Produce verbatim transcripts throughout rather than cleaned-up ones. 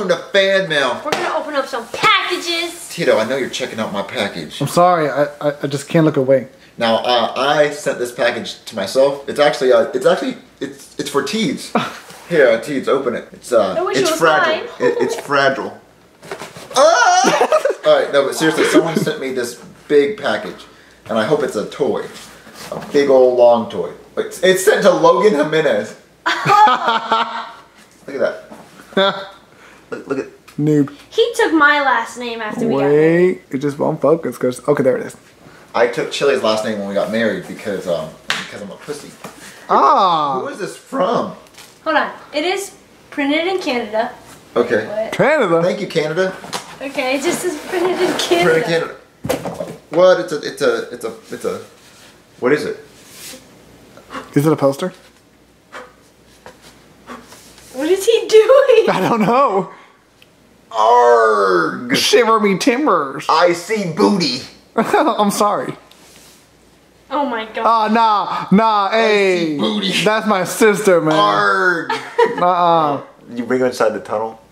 welcome to Fan Mail. We're gonna open up some packages. Tito, I know you're checking out my package. I'm sorry, I, I, I just can't look away. Now, uh, I sent this package to myself. It's actually, uh, it's actually, it's it's for Teeds. Here, Teeds, open it. It's uh, I wish it's it was fragile. It, it's fragile. Ah! All right, no, but seriously, someone sent me this big package, and I hope it's a toy, a big old long toy. It's, it's sent to Logan Jimenez. Oh. Look at that. look, look at noob. He took my last name after Wait, we got married. It just won't focus. Cause okay, there it is. I took Chili's last name when we got married because um because I'm a pussy. Ah. Who is this from? Hold on. It is printed in Canada. Okay. What? Canada. Thank you, Canada. Okay, it just is printed in Canada. Canada. What? It's a. It's a. It's a. It's a. What is it? Is it a poster? What is he doing? I don't know. Arg! Shiver me timbers. I see booty. I'm sorry. Oh my god. Oh, nah, nah, hey. I see booty. That's my sister, man. Arg! Uh-uh. You bring her inside the tunnel?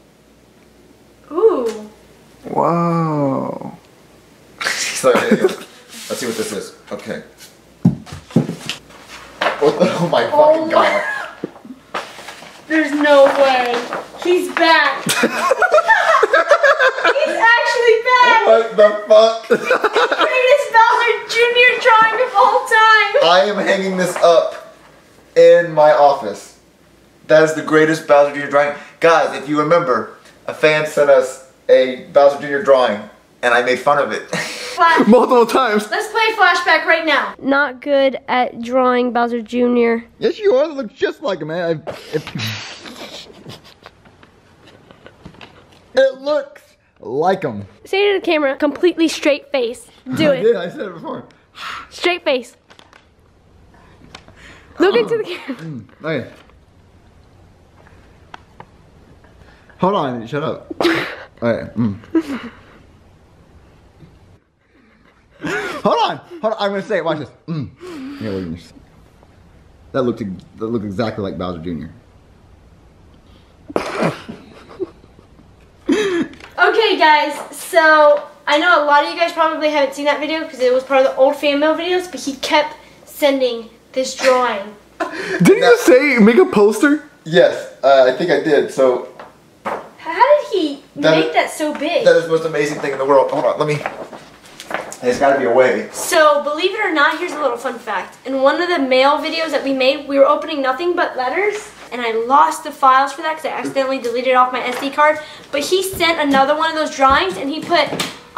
Ooh. Wow. Sorry, let's see what this is. Okay. What the, oh my fucking oh god. My. There's no way. He's back. He's actually back. What the fuck? He's the greatest Bowser Junior drawing of all time. I am hanging this up in my office. That is the greatest Bowser Junior drawing. Guys, if you remember, a fan sent us a Bowser Junior drawing and I made fun of it. Flash. Multiple times. Let's play flashback right now. Not good at drawing Bowser Junior Yes, you are. That looks just like him, man. I, it, it looks like him. Say to the camera, completely straight face. Do it. I did. I said it before. Straight face. Look uh, into the camera. Mm, okay. Hold on. Shut up. All right. Mm. Hold on, hold on, I'm gonna say it, watch this. Mm. Yeah, what are you saying? That looked that looked exactly like Bowser Junior Okay guys, so I know a lot of you guys probably haven't seen that video because it was part of the old fan mail videos, but he kept sending this drawing. Didn't now, you say make a poster? Yes, uh, I think I did, so. How did he that make is, that so big? That is the most amazing thing in the world. Hold on, let me. There's gotta be a way. So, believe it or not, here's a little fun fact. In one of the mail videos that we made, we were opening nothing but letters, and I lost the files for that because I accidentally deleted off my S D card. But he sent another one of those drawings, and he put,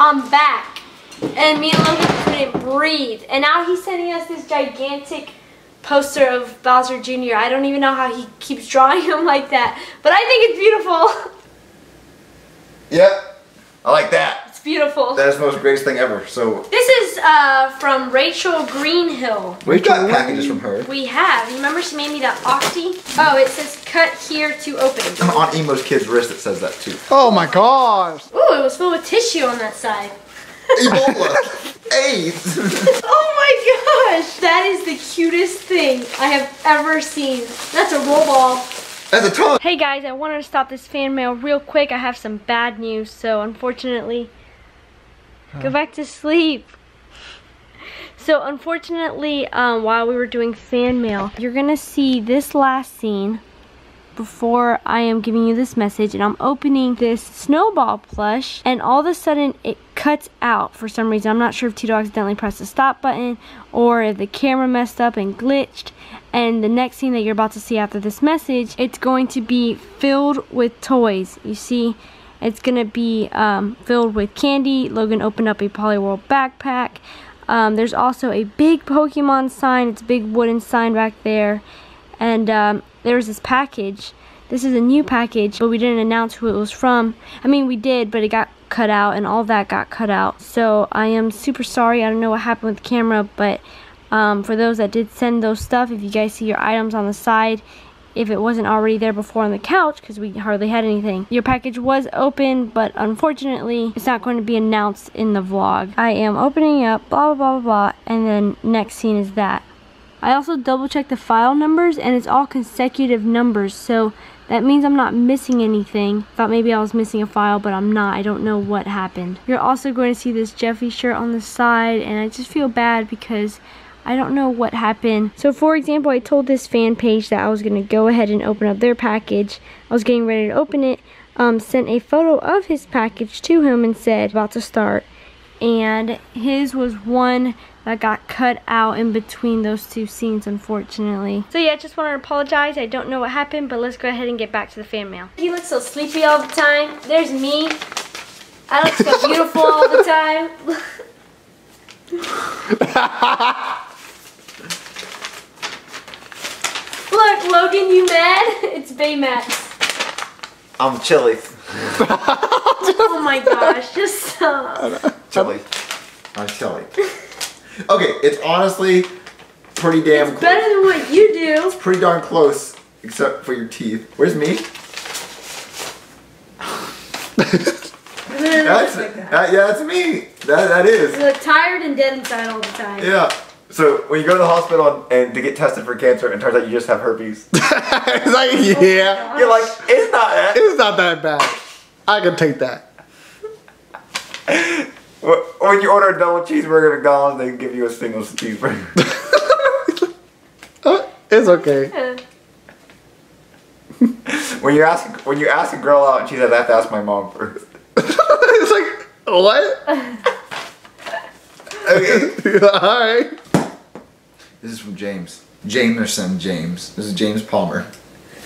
I'm back. And me and Logan couldn't breathe. And now he's sending us this gigantic poster of Bowser Junior I don't even know how he keeps drawing him like that, but I think it's beautiful. Yep, I like that. Beautiful. That is the most greatest thing ever. So this is uh, from Rachel Greenhill. We've got packages from her. We have. Remember she made me that Octi? Oh, it says cut here to open. And on Emo's kid's wrist it says that too. Oh my gosh. Ooh, it was filled with tissue on that side. Ebola. AIDS. Oh my gosh. That is the cutest thing I have ever seen. That's a roll ball. That's a ton. Hey guys, I wanted to stop this fan mail real quick. I have some bad news, so unfortunately... Go back to sleep. So unfortunately, um, while we were doing fan mail, you're gonna see this last scene before I am giving you this message, and I'm opening this snowball plush, and all of a sudden it cuts out for some reason. I'm not sure if Tito accidentally pressed the stop button or if the camera messed up and glitched. And the next scene that you're about to see after this message, it's going to be filled with toys. You see? It's gonna be um, filled with candy. Logan opened up a Polly World backpack. Um, there's also a big Pokemon sign. It's a big wooden sign back there. And um, there's this package. This is a new package, but we didn't announce who it was from. I mean, we did, but it got cut out and all that got cut out. So I am super sorry. I don't know what happened with the camera, but um, for those that did send those stuff, if you guys see your items on the side, if it wasn't already there before on the couch, because we hardly had anything. Your package was open, but unfortunately, it's not going to be announced in the vlog. I am opening up, blah, blah, blah, blah, and then next scene is that. I also double checked the file numbers, and it's all consecutive numbers, so That means I'm not missing anything. Thought maybe I was missing a file, but I'm not. I don't know what happened. You're also going to see this Jeffy shirt on the side, and I just feel bad because I don't know what happened. So for example, I told this fan page that I was gonna go ahead and open up their package. I was getting ready to open it, um, sent a photo of his package to him and said, about to start. And his was one that got cut out in between those two scenes, unfortunately. So yeah, I just wanted to apologize. I don't know what happened, but let's go ahead and get back to the fan mail. He looks so sleepy all the time. There's me. I look so beautiful all the time. Look, Logan, you mad? It's Baymax. I'm chilly. Oh my gosh, just stop. Chilly. I'm chilly. Okay, it's honestly pretty damn it's close. Better than what you do. It's pretty darn close, except for your teeth. Where's me? that's, like that. That, yeah, that's me. That, that is. You look tired and dead inside all the time. Yeah. So when you go to the hospital and to get tested for cancer, and turns out you just have herpes. It's like, yeah. Oh, you're like, it's not that. It's not that bad. I can take that. When you order a double cheeseburger at McDonald's, they give you a single cheeseburger. It's okay. When you ask when you ask a girl out, and she says, "I have to ask my mom first." It's like, what? Okay. All right. This is from James. Jamerson James. This is James Palmer.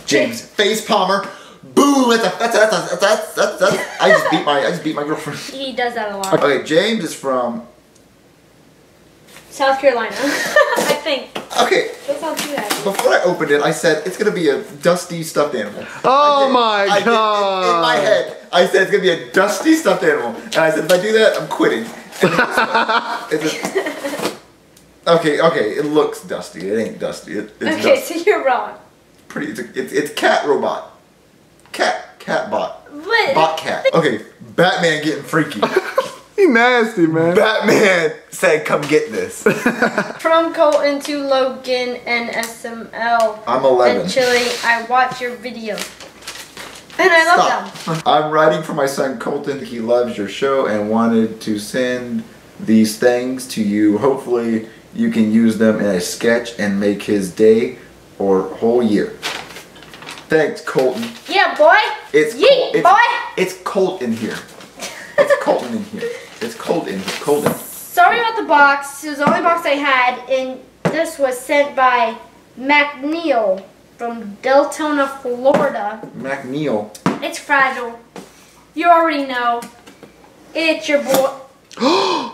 James Face Palmer. Boom! That's a, that's a, that's a, that's a, that's a, I just beat my I just beat my girlfriend. He does that a lot. Okay, James is from South Carolina, I think. Okay. That sounds too bad. Before I opened it, I said it's gonna be a dusty stuffed animal. Oh did, my I god! Did, in, in my head, I said it's gonna be a dusty stuffed animal, and I said if I do that, I'm quitting. It's a, okay, okay. It looks dusty. It ain't dusty. It, it's okay, dusty. So you're wrong. Pretty. It's a, it's, it's cat robot. Cat, cat bot, what? Bot cat. Okay, Batman getting freaky. He nasty, man. Batman said, "Come get this." From Colton to Logan and S M L. I'm eleven. And Chili, I watch your video, and I love Stop. them. I'm writing for my son Colton. He loves your show and wanted to send these things to you. Hopefully, you can use them in a sketch and make his day or whole year. Thanks, Colton. Yeah, boy. It's Yeet, Col it's, boy. It's cold in here. It's cold in here. It's cold in here. Cold in. Sorry about the box. It was the only box I had, and this was sent by McNeil from Deltona, Florida. McNeil. It's fragile. You already know. It's your boy. I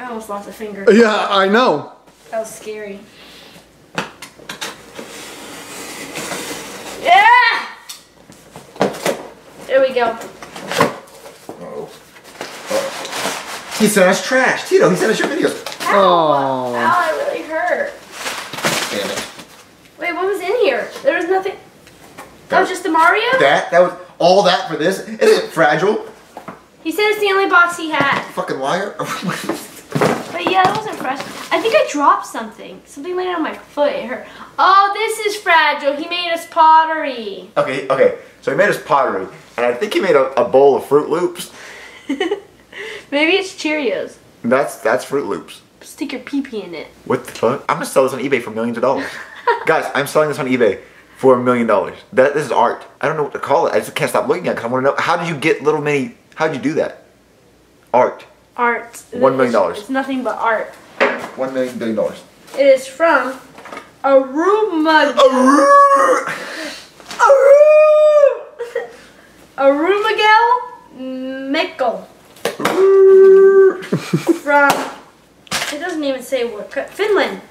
almost lost a finger. Yeah, I know. That was scary. Yeah! There we go. Uh-oh. Uh-oh. He sent us trash. Tito, he sent us your videos. Ow. Ow, that really hurt. Damn it. Wait, what was in here? There was nothing. That, that was just the Mario? That? That was all that for this? Isn't it fragile? He said it's the only box he had. Fucking liar. But yeah, that wasn't fresh. I think I dropped something. Something landed on my foot. It hurt. Oh, this is fragile. He made us pottery. Okay, okay. So he made us pottery. And I think he made a, a bowl of Fruit Loops. Maybe it's Cheerios. That's that's Fruit Loops. Stick your pee-pee in it. What the fuck? I'm going to sell this on eBay for millions of dollars. Guys, I'm selling this on eBay for a million dollars. That This is art. I don't know what to call it. I just can't stop looking at it because I want to know. How did you get little mini? How did you do that? Art. Art. One million dollars. It's nothing but art. One million billion dollars. It is from Arumagel. Arum. Arum. Arumagel Mikkel. From. It doesn't even say what. Finland.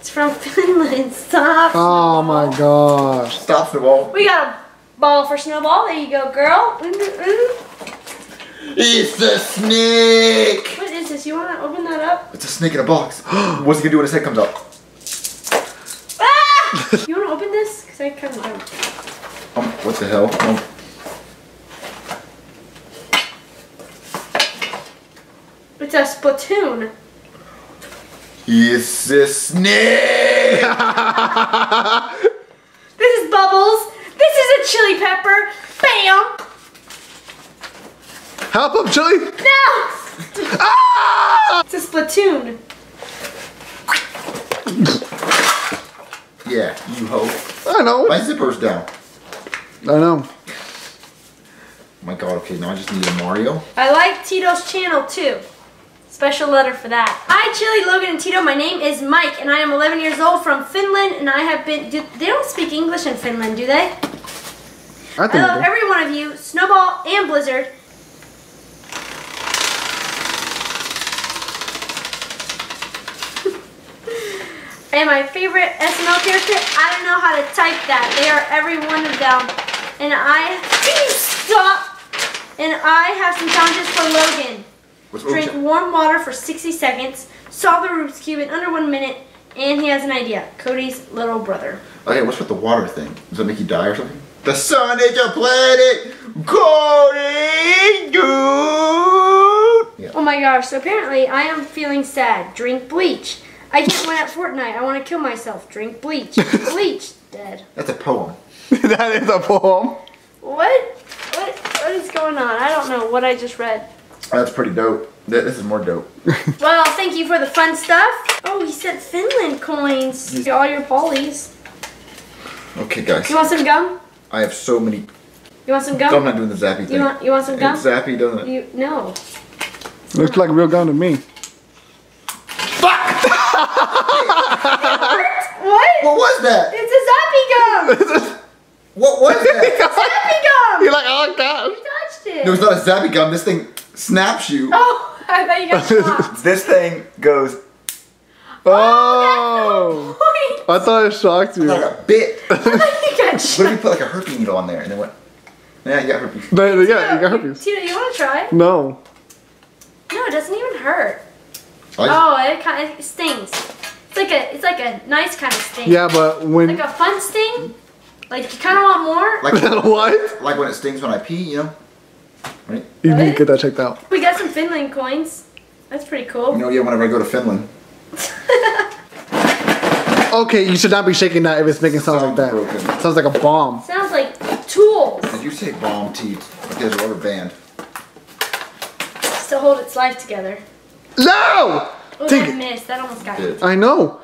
It's from Finland. Stop. Oh my gosh. Stop the ball. We got a ball for Snowball. There you go, girl. Mm-mm-mm. It's a snake! What is this? You want to open that up? It's a snake in a box. What's he gonna do when his head comes up? Ah! You want to open this? Because I kind of don't. Um, what the hell? Um. It's a Splatoon. It's a snake! This is Bubbles. This is chili pepper. Bam! Help up, chili! No! Ah! It's a Splatoon. Yeah, you hoe. I know. My zipper's down. I know. My god, okay, now I just need a Mario. I like Tito's channel too. Special letter for that. Hi, Chili, Logan, and Tito. My name is Mike, and I am eleven years old from Finland, and I have been... Do, they don't speak English in Finland, do they? I, think I love they. every one of you, Snowball and Blizzard. And my favorite S M L character, I don't know how to type that. They are every one of them. And I... Please stop! And I have some challenges for Logan. What's Drink what warm water for sixty seconds, solve the Rubik's Cube in under one minute, and he has an idea. Cody's little brother. Okay, what's with the water thing? Does that make you die or something? The sun is a planet! Cody! Dude! Yeah. Oh my gosh, so apparently I am feeling sad. Drink bleach. I can't win at Fortnite. I want to kill myself. Drink bleach. Bleach. Dead. That's a poem. That is a poem. What? What? What is going on? I don't know what I just read. That's pretty dope. This is more dope. Well, thank you for the fun stuff. Oh, he said Finland coins. Yes. All your pollies. Okay, guys. You want some gum? I have so many. You want some gum? I'm not doing the zappy thing. You want? You want some gum? It's zappy, doesn't it? You, no. It looks like real gum to me. What? What was that? It's a zappy gum! What was that? It's a zappy gum! You're like, oh god. You touched it. No, it's not a zappy gum. This thing snaps you. Oh, I thought you got shocked. This thing goes... Oh! Oh, that's no point. I thought it shocked you. I got like bit. I thought you got shocked. What if you put like a herpes needle on there and then what? Yeah, you got herpes. No, yeah, you got herpes. Tito, you want to try? No. No, it doesn't even hurt. Like oh, it, kind of, it stings. It's like a, it's like a nice kind of sting. Yeah, but when like a fun sting, like you kind of want more. Like what? Like when it stings when I pee, you know. Right? You need to get that checked out. We got some Finland coins. That's pretty cool. You know, yeah. Whenever I go to Finland. Okay, you should not be shaking that if it's making sounds, sounds like that. Broken. Sounds like a bomb. Sounds like tools. Did you say bomb teeth? Like there's a rubber band. Just to hold its life together. No! Oh, Take that missed. That almost got you. I know.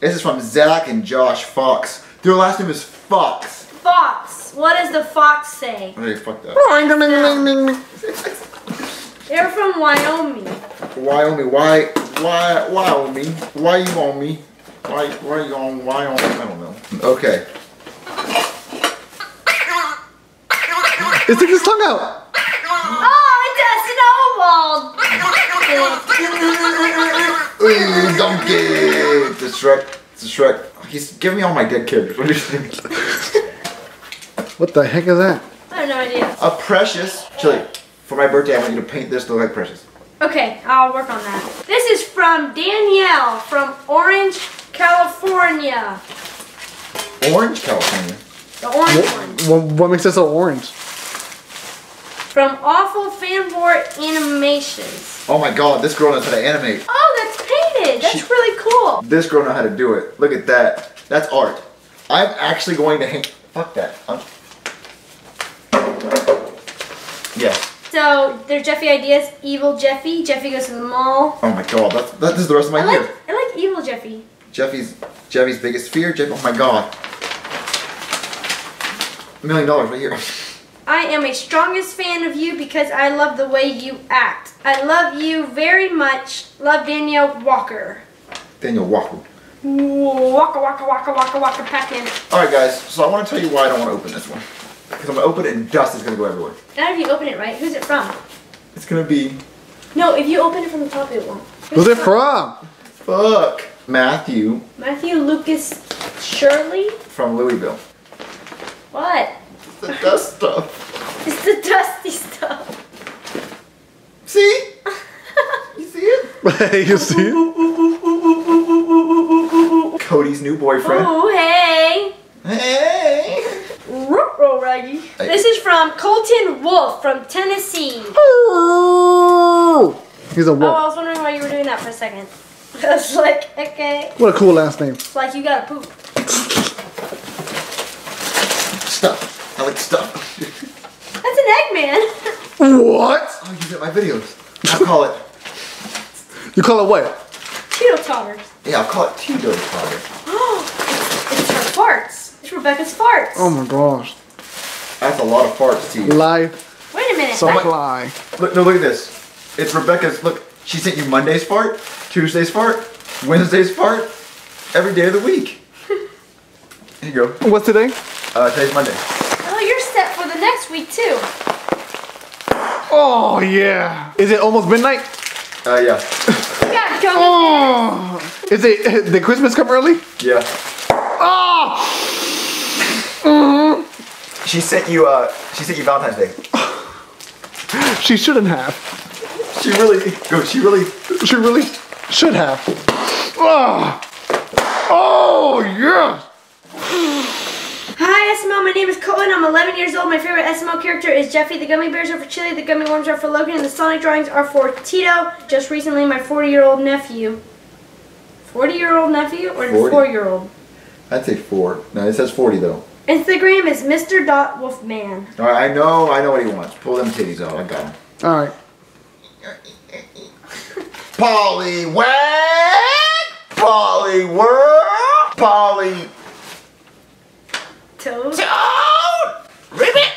This is from Zach and Josh Fox. Their last name is Fox. Fox. What does the fox say? Hey, fuck that. They're from Wyoming. Wyoming. Why? Why? Wyoming. Why you on me? Why? Why you on Wyoming? I don't know. Okay. It took his tongue out. Oh, it's a snowball. Ooh, donkey! It's a Shrek. It's a Shrek. He's giving me all my dead characters. What do you think? What the heck is that? I have no idea. A precious chili. For my birthday, I want you to paint this to look like precious. Okay, I'll work on that. This is from Danielle from Orange, California. Orange, California. The orange what, one. What makes this so orange? From Awful Fanboy Animations. Oh my god, this girl knows how to animate. Oh, that's painted. That's she, really cool. This girl knows how to do it. Look at that. That's art. I'm actually going to hang... Fuck that. I'm... Yeah. So, their Jeffy ideas. Evil Jeffy. Jeffy goes to the mall. Oh my god, that's, that is the rest of my I year. Like, I like evil Jeffy. Jeffy's Jeffy's biggest fear. Jeffy, oh my god. A million dollars right here. I am a strongest fan of you because I love the way you act. I love you very much. Love, Daniel Walker. Daniel Walker. Walker, Walker, Walker, Walker, Walker, pack in. All right, guys. So I want to tell you why I don't want to open this one. Because I'm going to open it and dust is going to go everywhere. Not if you open it right. Who's it from? It's going to be... No, if you open it from the top, it won't. Who's, Who's it from? Fuck. Matthew. Matthew Lucas Shirley? From Louisville. What? It's the dust stuff. It's the dusty stuff. See? You see it? You see it? Cody's new boyfriend. Oh, hey. Hey. Ruh-roh, Raggy. Hey. This is from Colton Wolf from Tennessee. Ooh. He's a wolf. Oh, I was wondering why you were doing that for a second. I was like, okay. What a cool last name. It's like you gotta poop. Stop. I like stuff. That's an Eggman. What? I use it in my videos. I call it. You call it what? Tito Toggers. Yeah, I'll call it Tito Toggers. Oh, it's, it's her farts. It's Rebecca's farts. Oh my gosh. That's a lot of farts, Tito. Lie. Wait a minute. So I lie. Look, no, look at this. It's Rebecca's. Look, she sent you Monday's fart, Tuesday's fart, Wednesday's fart, every day of the week. Here you go. What's today? Uh, today's Monday. Oh, you're set for the next week too. Oh yeah. Is it almost midnight? Uh, yeah. God, go oh. Is it? Did Christmas come early? Yeah. Oh. Mm-hmm. She sent you. Uh, she sent you Valentine's Day. She shouldn't have. She really. Go. She really. She really should have. Oh. Oh yeah. Hi S M L, my name is Cohen, I'm eleven years old, my favorite S M L character is Jeffy, the gummy bears are for Chili, the gummy worms are for Logan, and the Sonic drawings are for Tito, just recently my forty year old nephew. forty year old nephew or four year old? I'd say four. No, it says forty though. Instagram is Mister Dot Wolf Man. Alright, I know, I know what he wants. Pull them titties out, I got him. Alright. Polly World! Polly World! Polly... Toad? Toad! Ribbit!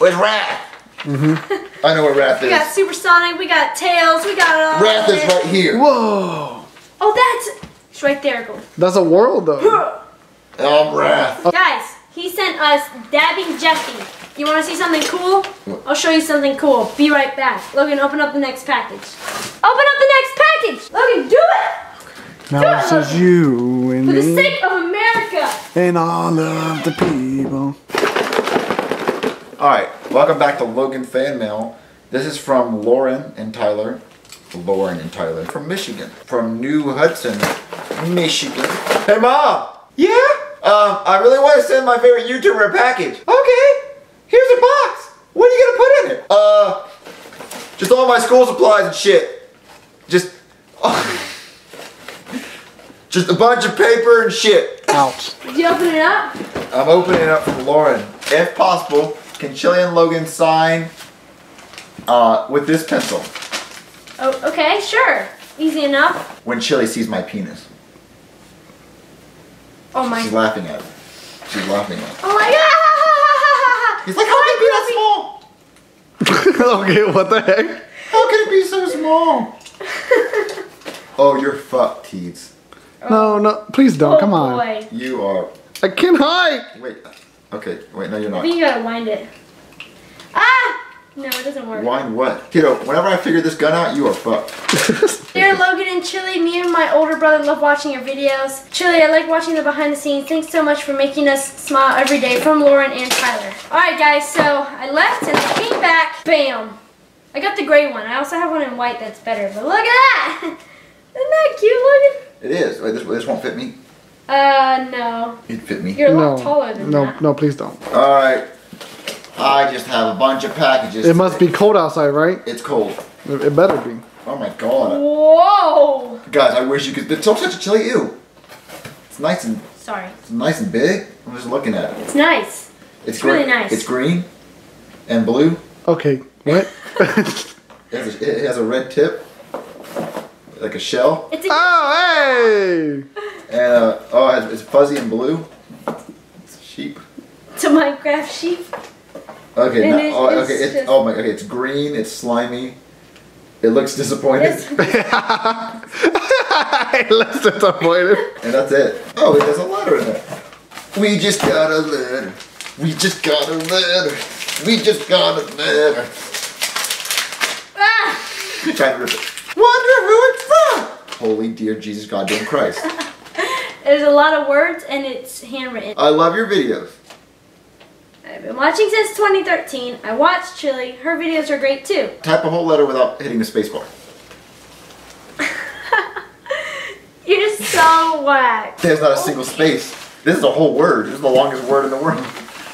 With Wrath. Mm-hmm. I know what Wrath is. We got Supersonic, we got Tails, we got all Wrath is right here. Whoa! Oh, that's... It's right there, Gold. That's a world, though. Oh, Wrath. Guys, he sent us Dabbing Jeffy. You want to see something cool? What? I'll show you something cool. Be right back. Logan, open up the next package. Open up the next package! Logan, do it! Now it's just you and me. For the sake of America. And all of the people. Alright, welcome back to Logan Fan Mail. This is from Lauren and Tyler. Lauren and Tyler. From Michigan. From New Hudson, Michigan. Hey Ma! Yeah? Um, I really want to send my favorite YouTuber a package. Okay. Here's a box. What are you going to put in it? Uh, just all my school supplies and shit. Just... Oh. Just a bunch of paper and shit. Ouch. Did you open it up? I'm opening it up for Lauren. If possible, can Chili and Logan sign uh, with this pencil? Oh, okay, sure. Easy enough. When Chili sees my penis. Oh my. She's laughing at it. She's laughing at it. Oh my god! He's like, how can it be that small? Okay, what the heck? How can it be so small? Oh, you're fucked, Teeds. No, no, please don't, oh, come on. Boy. You are... I can't hide! Wait, okay, wait, no you're not. I think you gotta wind it. Ah! No, it doesn't work. Wind what? Tito, whenever I figure this gun out, you are fucked. Dear Logan and Chili, me and my older brother love watching your videos. Chili, I like watching the behind the scenes. Thanks so much for making us smile every day. From Lauren and Tyler. Alright guys, so I left and I came back. Bam! I got the gray one. I also have one in white that's better, but look at that! Isn't that cute, Logan? It is. Wait, this, this won't fit me? Uh, no. It'd fit me. You're a lot no, taller than no, that. No, no, please don't. Alright. I just have a bunch of packages. It must today. be cold outside, right? It's cold. It, it better be. Oh my god. Whoa! Guys, I wish you could... It's so such a Chili, ew. It's nice and... Sorry. It's nice and big. I'm just looking at it. It's nice. It's, it's really nice. It's green and blue. Okay, what? it, has a, it has a red tip. Like a shell. It's a oh, hey! And, uh, oh, it's fuzzy and blue. It's a sheep. It's a Minecraft sheep. Okay, now, it's, oh, okay, it's, it's oh my, okay, it's green. It's slimy. It looks disappointed. It looks disappointed. And that's it. Oh, it has a letter in it. We just got a letter. We just got a letter. We just got a letter. Ah! Try to rip it. Wonder who it's from! Holy dear Jesus goddamn Christ. There's a lot of words and it's handwritten. I love your videos. I've been watching since twenty thirteen. I watched Chili. Her videos are great too. Type a whole letter without hitting the space bar. You're so whack. There's not a single space. This is a whole word. This is the longest word in the world.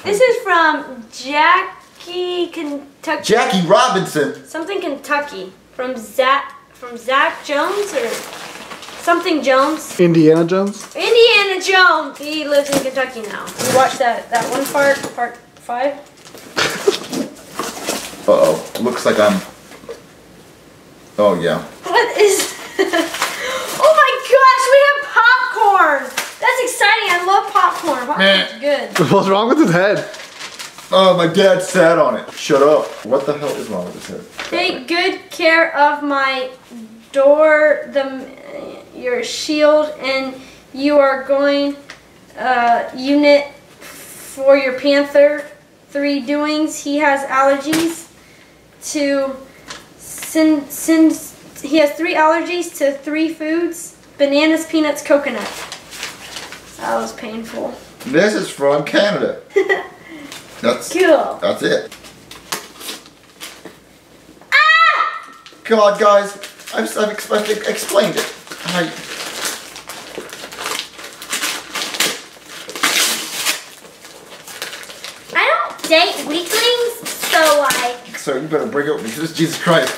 This is from Jackie, Kentucky. Jackie Robinson. Something Kentucky. From Zach. From Zach Jones or something Jones? Indiana Jones? Indiana Jones! He lives in Kentucky now. We watched that, that one part, part Five. Uh oh. Looks like I'm. Oh yeah. What is? Oh my gosh! We have popcorn. That's exciting. I love popcorn. Popcorn's good. What's wrong with his head? Oh, my dad sat on it. Shut up. What the hell is wrong with his head? Take good care of my door, the your shield, and you are going uh, unit for your panther. Three doings. He has allergies to sin, sin, he has three allergies to three foods: bananas, peanuts, coconut. That was painful. This is from Canada. That's cool. That's it. Ah! God, guys, I've, I've explained, explained it. I... I don't date weaklings, so like. So you better break up with this, Jesus Christ.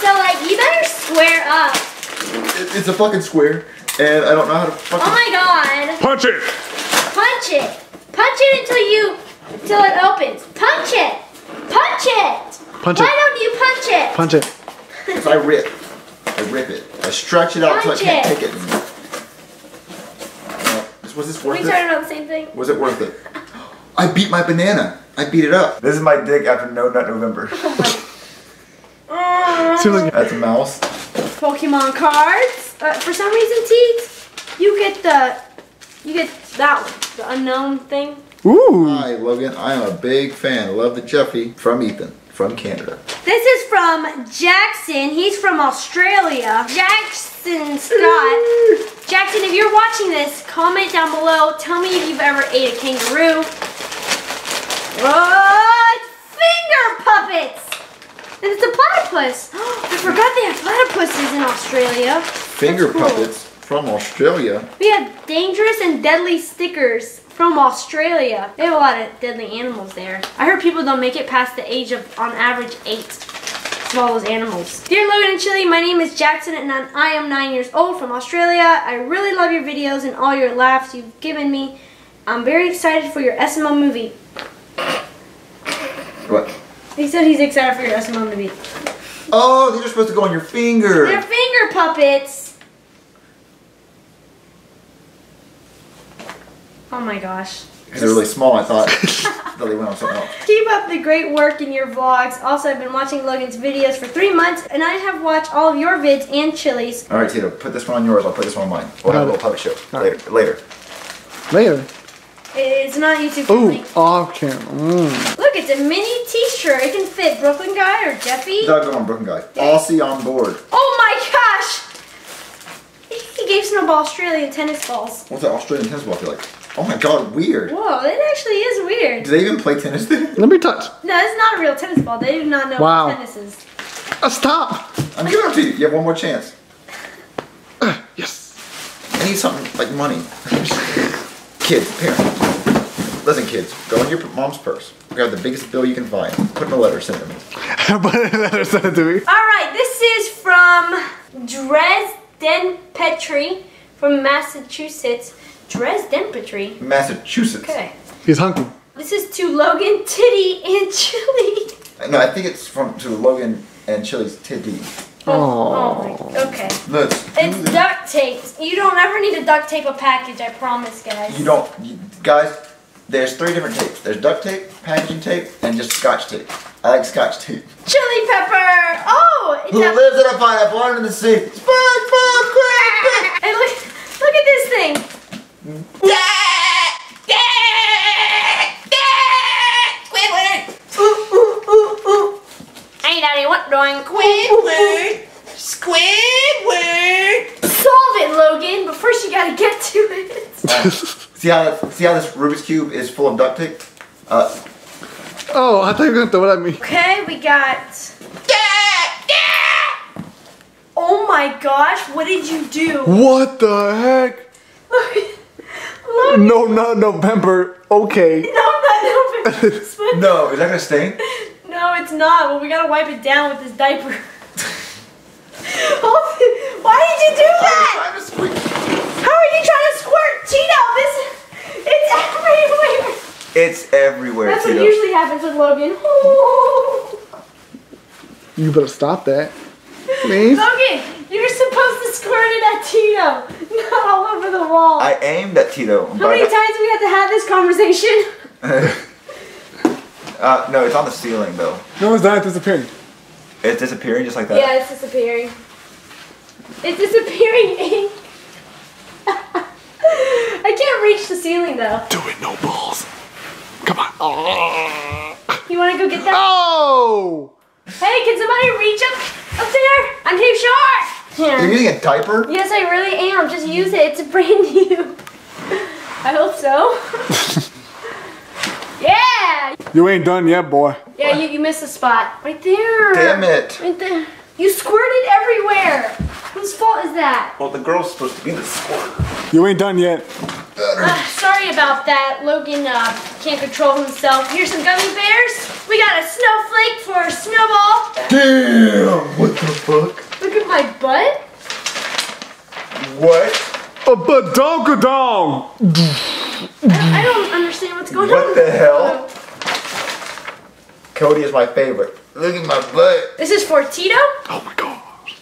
So like, you better square up. It, it's a fucking square, and I don't know how to fucking. Oh my God! Punch it! Punch it! Punch it until you, until it opens. Punch it! Punch it! Punch it! Why don't you punch it? Punch it. Because I rip. I rip it. I stretch it out until I can't take it anymore. Uh, was this worth it? We started on the same thing. Was it worth it? I beat my banana. I beat it up. This is my dick after No Nut November. That's a mouse. Pokemon cards. Uh, for some reason, Teet, you get the, you get that one. The unknown thing. Ooh. Hi, Logan. I'm a big fan. Love the Jeffy. From Ethan. From Canada. This is from Jackson. He's from Australia. Jackson Scott. Ooh. Jackson, if you're watching this, comment down below. Tell me if you've ever ate a kangaroo. What? Finger puppets. And it's a platypus. Oh, I forgot they have platypuses in Australia. Finger cool. puppets. From Australia. We have dangerous and deadly stickers from Australia. They have a lot of deadly animals there. I heard people don't make it past the age of, on average, eight to all those animals. Dear Logan and Chili, my name is Jackson and I am nine years old from Australia. I really love your videos and all your laughs you've given me. I'm very excited for your S M L movie. What? He said he's excited for your S M L movie. Oh, these are supposed to go on your finger. They're finger puppets. Oh my gosh. They're really small, I thought. I thought they went on something else. Keep up the great work in your vlogs. Also, I've been watching Logan's videos for three months, and I have watched all of your vids and Chili's. All right, Tito, put this one on yours. I'll put this one on mine. We'll have a little puppet show. Later. Later. Later? It's not YouTube. Ooh, off camera. Mm. Look, it's a mini t-shirt. It can fit Brooklyn Guy or Jeffy. No, go on, Brooklyn Guy. All see on board. Oh my gosh! He gave Snowball Australian tennis balls. What's that Australian tennis ball feel like? Oh my God, weird. Whoa, it actually is weird. Do they even play tennis there? Let me touch. No, it's not a real tennis ball. They do not know wow. what tennis is. Uh, stop. I'm giving it to you. You have one more chance. Uh, yes. I need something like money. Kids, parents. Listen, kids, go in your mom's purse. Grab the biggest bill you can find. Put in a letter, send it to me. Put in a letter, send it to me. All right, this is from Dresden Petrie from Massachusetts. Dresden Petrie. Massachusetts. Okay. He's hunky. This is to Logan, Titty, and Chili. No, I think it's from to Logan and Chili's Titty. Oh. oh my, okay. Look. It's duct tape. You don't ever need to duct tape a package, I promise, guys. You don't. You, guys, there's three different tapes. There's duct tape, packaging tape, and just scotch tape. I like scotch tape. Chili pepper. Oh. It's Who lives in a pineapple under the sea. SpongeBob SquarePants. And look, look at this thing. Hey Daddy, what doing? Squidward! Squidward! Solve it, Logan, but first you gotta get to it. Uh, see how see how this Rubik's Cube is full of duct tape? Uh oh, I thought you were gonna throw it at me. Okay, we got oh my gosh, what did you do? What the heck? Logan. No, not November. Okay. No, not November. No, is that gonna stain? No, it's not. Well, we gotta wipe it down with this diaper. Why did you do that? I was trying to squirt. How are you trying to squirt, Tito? This, it's everywhere. It's everywhere. That's Tito. What usually happens with Logan. You better stop that. Please. Logan, you're supposed to squirt it at Tito, not all over the wall. I aimed at Tito. How many times have we had to have this conversation? uh, no, it's on the ceiling though. No, it's not. It's disappearing. It's disappearing just like that? Yeah, it's disappearing. It's disappearing ink. I can't reach the ceiling though. Do it, no balls. Come on. Oh. You want to go get that? Oh! Hey, can somebody reach up up there? I'm too short. Yeah. You're using a diaper? Yes, I really am. Just use it. It's brand new. I hope so. Yeah. You ain't done yet, boy. Yeah, you, you missed a spot. Right there. Damn it. Right there. You squirted everywhere! Whose fault is that? Well, the girl's supposed to be the squirter. You ain't done yet. Uh, sorry about that. Logan uh, can't control himself. Here's some gummy bears. We got a snowflake for our snowball. Damn! What the fuck? Look at my butt. What? A badonka-dong! I, I don't understand what's going what on. What the hell? Oh. Cody is my favorite. Look at my butt. This is for Tito. Oh my gosh.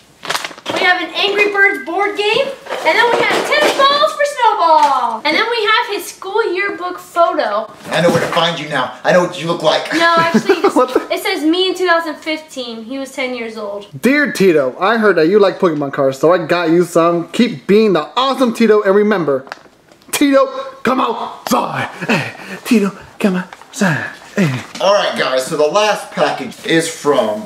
We have an Angry Birds board game. And then we have tennis balls for Snowball. And then we have his school yearbook photo. I know where to find you now. I know what you look like. No, actually, it says me in two thousand fifteen. He was ten years old. Dear Tito, I heard that you like Pokemon cards, so I got you some. Keep being the awesome Tito, and remember, Tito, come outside. Hey, Tito, come outside. Alright guys, so the last package is from,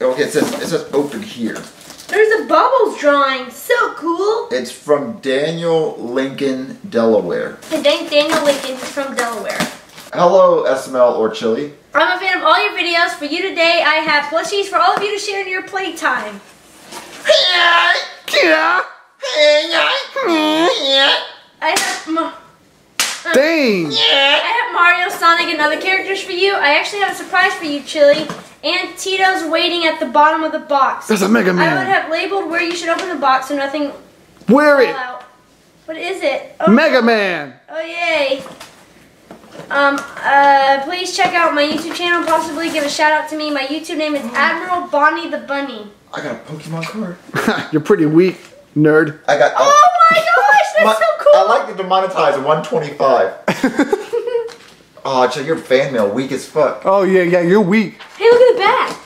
okay, it says, it says open here. There's a bubbles drawing, so cool. It's from Daniel Lincoln, Delaware. I think Daniel Lincoln is from Delaware. Hello S M L or Chili. I'm a fan of all your videos. For you today, I have plushies for all of you to share in your playtime. I have... Dang! Yeah. I have Mario, Sonic, and other characters for you. I actually have a surprise for you, Chili. And Tito's waiting at the bottom of the box. There's a Mega Man. I would have labeled where you should open the box so nothing... Where it? Out. What is it? Oh, Mega Man! Oh, yay. Um, uh, please check out my YouTube channel. Possibly give a shout out to me. My YouTube name is oh. Admiral Bonnie the Bunny. I got a Pokemon card. You're pretty weak, nerd. I got... Oh my gosh, that's my so cool! I like the demonetize one twenty-five. Oh, check your fan mail, weak as fuck. Oh yeah, yeah, you're weak. Hey, look at the back.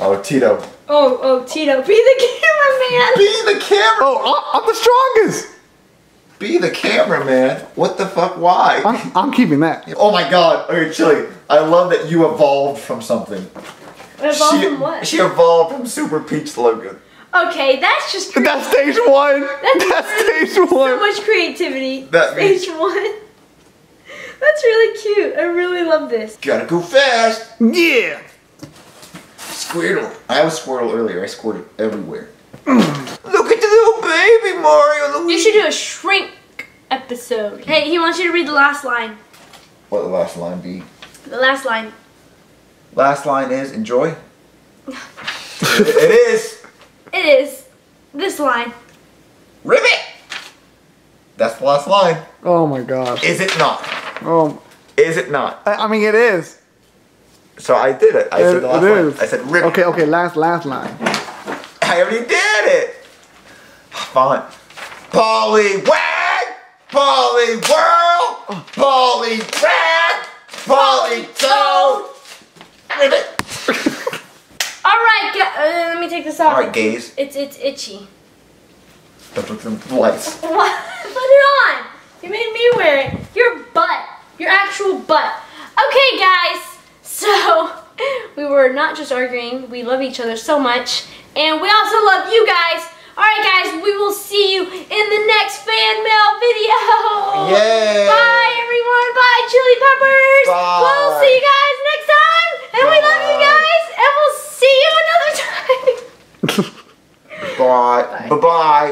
Oh, Tito. Oh, oh, Tito, be the cameraman. Be the camera. Oh, I'm the strongest. Be the cameraman. What the fuck? Why? I'm, I'm keeping that. Oh my god. Okay, Chili. I love that you evolved from something. I evolved she, from what? She evolved from Super Peach Logan. Okay, that's just crazy. That's stage one. That's, that's really stage one. So much creativity. That stage means one. That's really cute. I really love this. Gotta go fast. Yeah. Squirtle. I was Squirtle earlier. I squirted everywhere. Look at the little baby Mario. Luigi. You should do a shrink episode. Hey, he wants you to read the last line. What the last line be? The last line. Last line is enjoy. it, it is. It is this line. Ribbit! That's the last line. Oh my gosh. Is it not? Oh. Is it not? I, I mean, it is. So I did it. I it, said the last line. Is. I said ribbit. Okay, okay, last, last line. I already did it! Fine. Polly Wag! Polly World! Polly Wag! Polly Toad! Ribbit! Alright, uh, let me take this off. Alright, gaze. It's it's itchy. Don't look at the lights. What? Put it on! You made me wear it. Your butt. Your actual butt. Okay, guys. So, we were not just arguing. We love each other so much. And we also love you guys. Alright, guys. We will see you in the next fan mail video. Yay. Bye, everyone. Bye, Chili Peppers. Bye. We'll see you guys next time. And Bye. We love you guys. And we'll see you another time. Bye. Bye-bye.